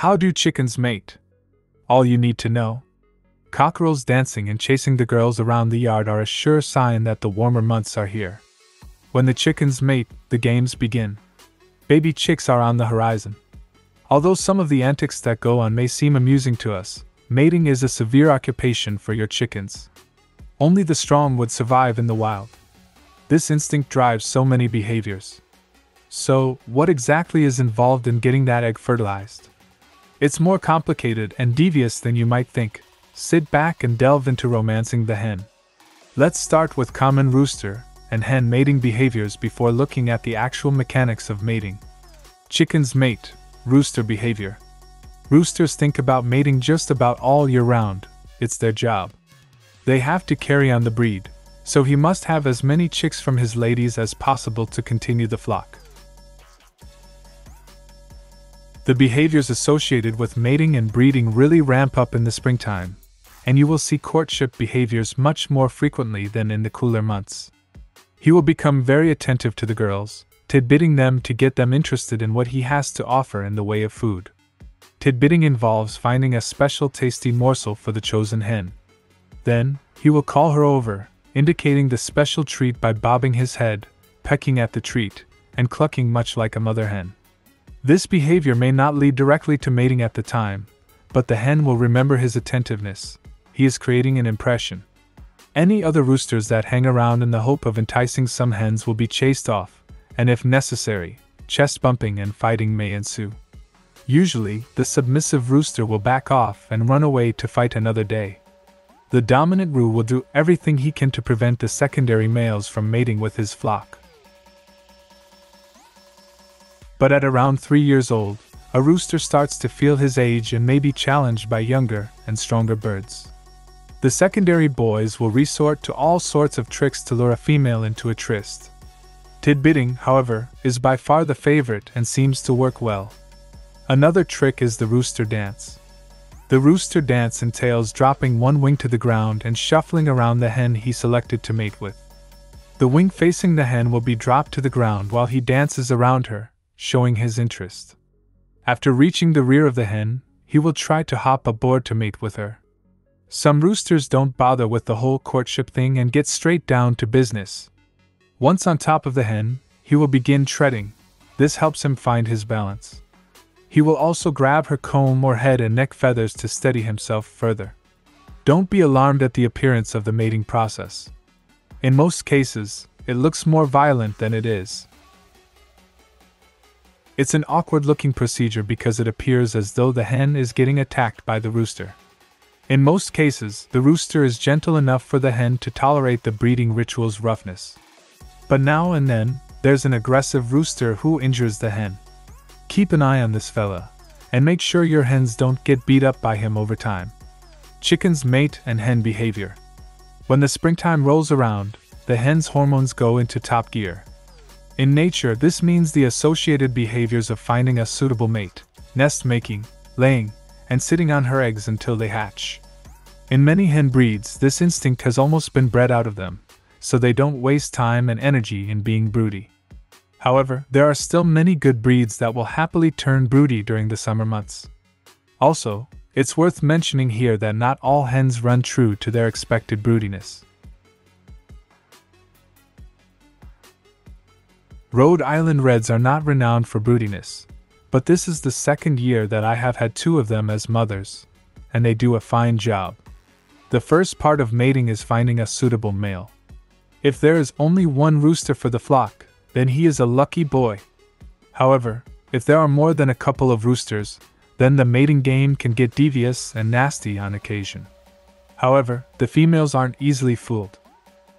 How do chickens mate? All you need to know. Cockerels dancing and chasing the girls around the yard are a sure sign that the warmer months are here. When the chickens mate, the games begin. Baby chicks are on the horizon. Although some of the antics that go on may seem amusing to us, mating is a severe occupation for your chickens. Only the strong would survive in the wild. This instinct drives so many behaviors. So, what exactly is involved in getting that egg fertilized? It's more complicated and devious than you might think. Sit back and delve into romancing the hen. Let's start with common rooster and hen mating behaviors before looking at the actual mechanics of mating. Chickens mate, rooster behavior. Roosters think about mating just about all year round. It's their job. They have to carry on the breed, so he must have as many chicks from his ladies as possible to continue the flock. The behaviors associated with mating and breeding really ramp up in the springtime, and you will see courtship behaviors much more frequently than in the cooler months. He will become very attentive to the girls, tidbitting them to get them interested in what he has to offer in the way of food. Tidbitting involves finding a special tasty morsel for the chosen hen. Then, he will call her over, indicating the special treat by bobbing his head, pecking at the treat, and clucking much like a mother hen. This behavior may not lead directly to mating at the time, but the hen will remember his attentiveness. He is creating an impression. Any other roosters that hang around in the hope of enticing some hens will be chased off, and if necessary, chest bumping and fighting may ensue. Usually, the submissive rooster will back off and run away to fight another day. The dominant roo will do everything he can to prevent the secondary males from mating with his flock. But at around 3 years old, a rooster starts to feel his age and may be challenged by younger and stronger birds. The secondary boys will resort to all sorts of tricks to lure a female into a tryst. Tidbitting, however, is by far the favorite and seems to work well. Another trick is the rooster dance. The rooster dance entails dropping one wing to the ground and shuffling around the hen he selected to mate with. The wing facing the hen will be dropped to the ground while he dances around her, showing his interest. After reaching the rear of the hen, he will try to hop aboard to mate with her. Some roosters don't bother with the whole courtship thing and get straight down to business. Once on top of the hen, he will begin treading. This helps him find his balance. He will also grab her comb or head and neck feathers to steady himself further. Don't be alarmed at the appearance of the mating process. In most cases, it looks more violent than it is. It's an awkward-looking procedure because it appears as though the hen is getting attacked by the rooster. In most cases, the rooster is gentle enough for the hen to tolerate the breeding ritual's roughness. But now and then, there's an aggressive rooster who injures the hen. Keep an eye on this fella, and make sure your hens don't get beat up by him over time. Chickens mate and hen behavior. When the springtime rolls around, the hen's hormones go into top gear. In nature, this means the associated behaviors of finding a suitable mate, nest making, laying, and sitting on her eggs until they hatch. In many hen breeds, this instinct has almost been bred out of them, so they don't waste time and energy in being broody. However, there are still many good breeds that will happily turn broody during the summer months. Also, it's worth mentioning here that not all hens run true to their expected broodiness. Rhode Island Reds are not renowned for broodiness, but this is the second year that I have had two of them as mothers, and they do a fine job. The first part of mating is finding a suitable male. If there is only one rooster for the flock, then he is a lucky boy. However, if there are more than a couple of roosters, then the mating game can get devious and nasty on occasion. However, the females aren't easily fooled.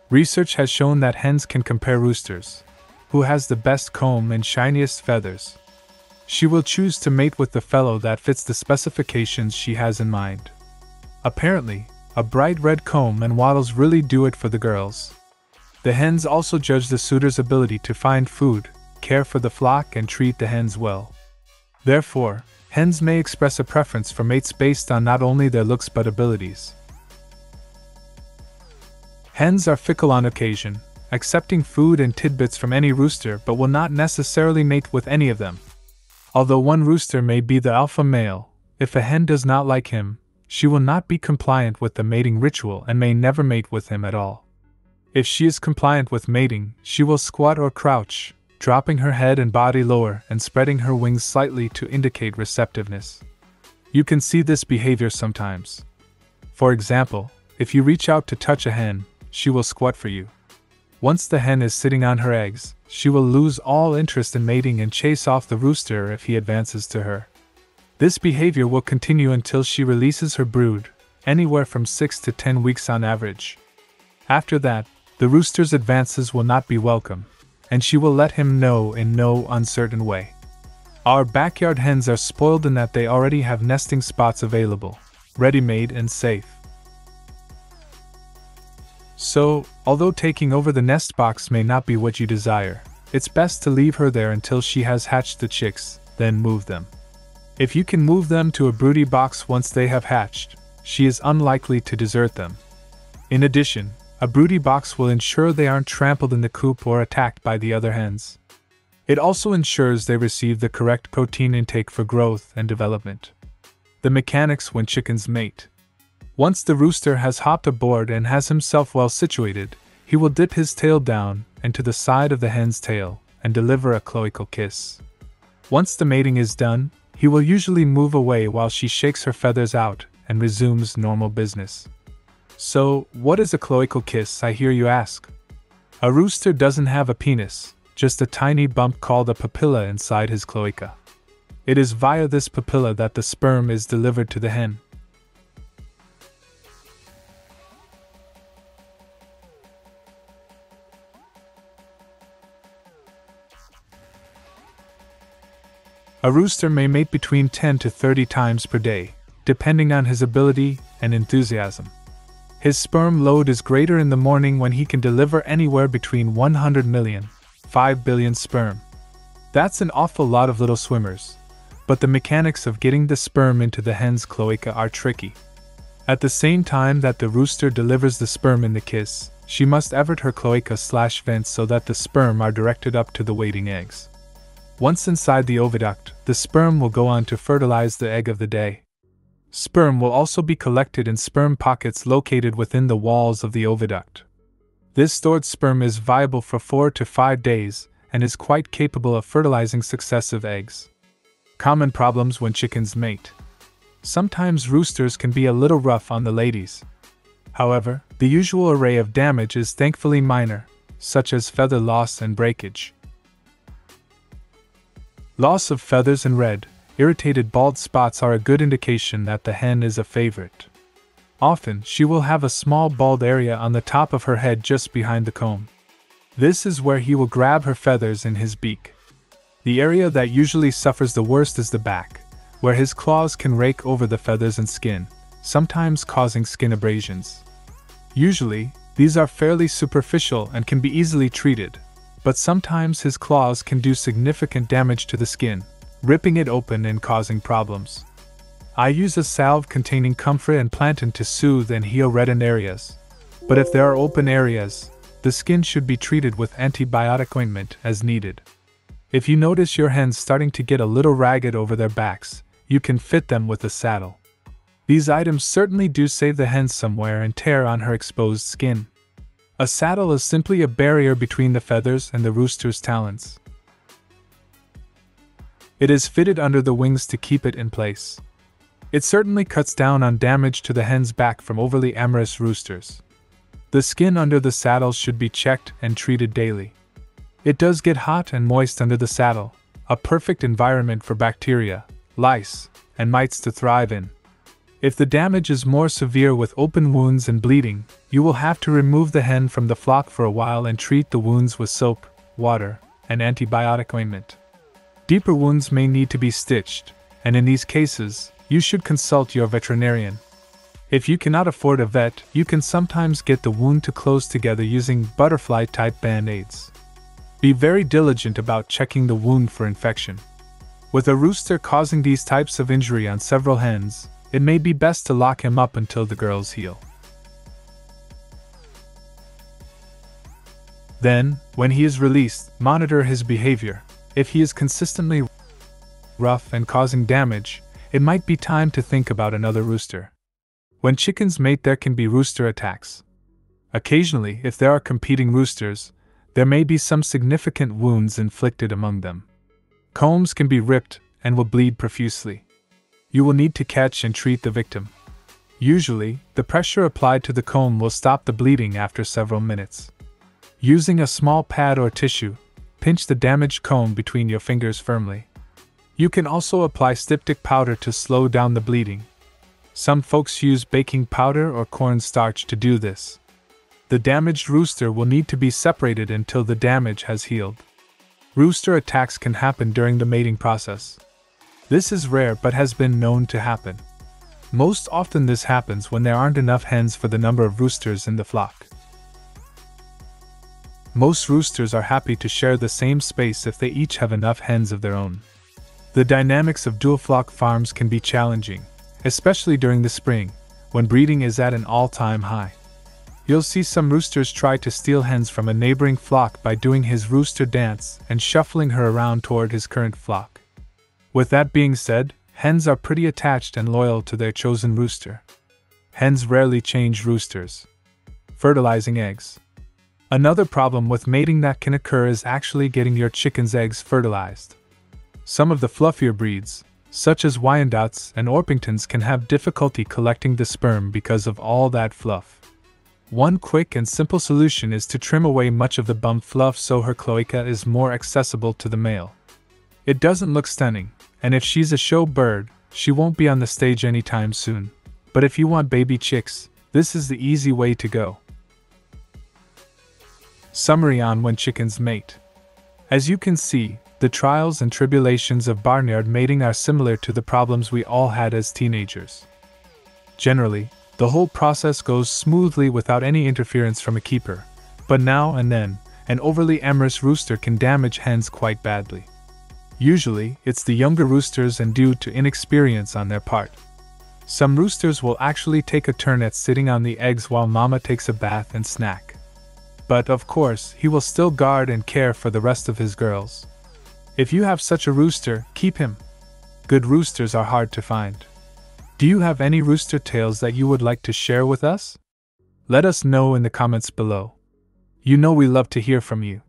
Research has shown that hens can compare roosters. Who has the best comb and shiniest feathers? She will choose to mate with the fellow that fits the specifications she has in mind. Apparently, a bright red comb and wattles really do it for the girls. The hens also judge the suitor's ability to find food, care for the flock, and treat the hens well. Therefore, hens may express a preference for mates based on not only their looks but abilities. Hens are fickle on occasion, accepting food and tidbits from any rooster but will not necessarily mate with any of them. Although one rooster may be the alpha male, If a hen does not like him, she will not be compliant with the mating ritual and may never mate with him at all. If she is compliant with mating, she will squat or crouch, dropping her head and body lower and spreading her wings slightly to indicate receptiveness. You can see this behavior sometimes. For example, if you reach out to touch a hen, she will squat for you. Once the hen is sitting on her eggs, she will lose all interest in mating and chase off the rooster if he advances to her. This behavior will continue until she releases her brood, anywhere from 6 to 10 weeks on average. After that, the rooster's advances will not be welcome, and she will let him know in no uncertain way. Our backyard hens are spoiled in that they already have nesting spots available, ready-made and safe. So, although taking over the nest box may not be what you desire, it's best to leave her there until she has hatched the chicks, then move them. If you can move them to a broody box once they have hatched, she is unlikely to desert them. In addition, a broody box will ensure they aren't trampled in the coop or attacked by the other hens. It also ensures they receive the correct protein intake for growth and development. The mechanics when chickens mate. Once the rooster has hopped aboard and has himself well situated, he will dip his tail down and to the side of the hen's tail and deliver a cloacal kiss. Once the mating is done, he will usually move away while she shakes her feathers out and resumes normal business. So, what is a cloacal kiss, I hear you ask? A rooster doesn't have a penis, just a tiny bump called a papilla inside his cloaca. It is via this papilla that the sperm is delivered to the hen. A rooster may mate between 10 to 30 times per day, depending on his ability and enthusiasm. His sperm load is greater in the morning when he can deliver anywhere between 100 million, 5 billion sperm. That's an awful lot of little swimmers, but the mechanics of getting the sperm into the hen's cloaca are tricky. At the same time that the rooster delivers the sperm in the kiss, she must avert her cloaca/vents so that the sperm are directed up to the waiting eggs. Once inside the oviduct, the sperm will go on to fertilize the egg of the day. Sperm will also be collected in sperm pockets located within the walls of the oviduct. This stored sperm is viable for 4 to 5 days and is quite capable of fertilizing successive eggs. Common problems when chickens mate. Sometimes roosters can be a little rough on the ladies. However, the usual array of damage is thankfully minor, such as feather loss and breakage. Loss of feathers and red, irritated bald spots are a good indication that the hen is a favorite. Often, she will have a small bald area on the top of her head just behind the comb. This is where he will grab her feathers in his beak. The area that usually suffers the worst is the back, where his claws can rake over the feathers and skin, sometimes causing skin abrasions. Usually, these are fairly superficial and can be easily treated, but sometimes his claws can do significant damage to the skin, ripping it open and causing problems. I use a salve containing comfrey and plantain to soothe and heal reddened areas, but if there are open areas, the skin should be treated with antibiotic ointment as needed. If you notice your hens starting to get a little ragged over their backs, you can fit them with a saddle. These items certainly do save the hen somewhere and tear on her exposed skin. A saddle is simply a barrier between the feathers and the rooster's talons. It is fitted under the wings to keep it in place. It certainly cuts down on damage to the hen's back from overly amorous roosters. The skin under the saddle should be checked and treated daily. It does get hot and moist under the saddle, a perfect environment for bacteria, lice, and mites to thrive in. If the damage is more severe with open wounds and bleeding, you will have to remove the hen from the flock for a while and treat the wounds with soap, water, and antibiotic ointment. Deeper wounds may need to be stitched, and in these cases, you should consult your veterinarian. If you cannot afford a vet, you can sometimes get the wound to close together using butterfly-type band-aids. Be very diligent about checking the wound for infection. With a rooster causing these types of injury on several hens, it may be best to lock him up until the girls heal. Then, when he is released, monitor his behavior. If he is consistently rough and causing damage, it might be time to think about another rooster. When chickens mate, there can be rooster attacks. Occasionally, if there are competing roosters, there may be some significant wounds inflicted among them. Combs can be ripped and will bleed profusely. You will need to catch and treat the victim. Usually, the pressure applied to the comb will stop the bleeding after several minutes. Using a small pad or tissue, pinch the damaged comb between your fingers firmly. You can also apply styptic powder to slow down the bleeding. Some folks use baking powder or cornstarch to do this. The damaged rooster will need to be separated until the damage has healed. Rooster attacks can happen during the mating process. This is rare but has been known to happen. Most often this happens when there aren't enough hens for the number of roosters in the flock. Most roosters are happy to share the same space if they each have enough hens of their own. The dynamics of dual flock farms can be challenging, especially during the spring, when breeding is at an all-time high. You'll see some roosters try to steal hens from a neighboring flock by doing his rooster dance and shuffling her around toward his current flock. With that being said, hens are pretty attached and loyal to their chosen rooster. Hens rarely change roosters. Fertilizing eggs. Another problem with mating that can occur is actually getting your chicken's eggs fertilized. Some of the fluffier breeds, such as Wyandottes and Orpingtons, can have difficulty collecting the sperm because of all that fluff. One quick and simple solution is to trim away much of the bump fluff so her cloaca is more accessible to the male. It doesn't look stunning, and if she's a show bird, she won't be on the stage anytime soon. But if you want baby chicks, this is the easy way to go. Summary on when chickens mate. As you can see, the trials and tribulations of barnyard mating are similar to the problems we all had as teenagers. Generally, the whole process goes smoothly without any interference from a keeper, but now and then, an overly amorous rooster can damage hens quite badly. Usually, it's the younger roosters and due to inexperience on their part. Some roosters will actually take a turn at sitting on the eggs while mama takes a bath and snack. But of course, he will still guard and care for the rest of his girls. If you have such a rooster, keep him. Good roosters are hard to find. Do you have any rooster tales that you would like to share with us? Let us know in the comments below. You know we love to hear from you.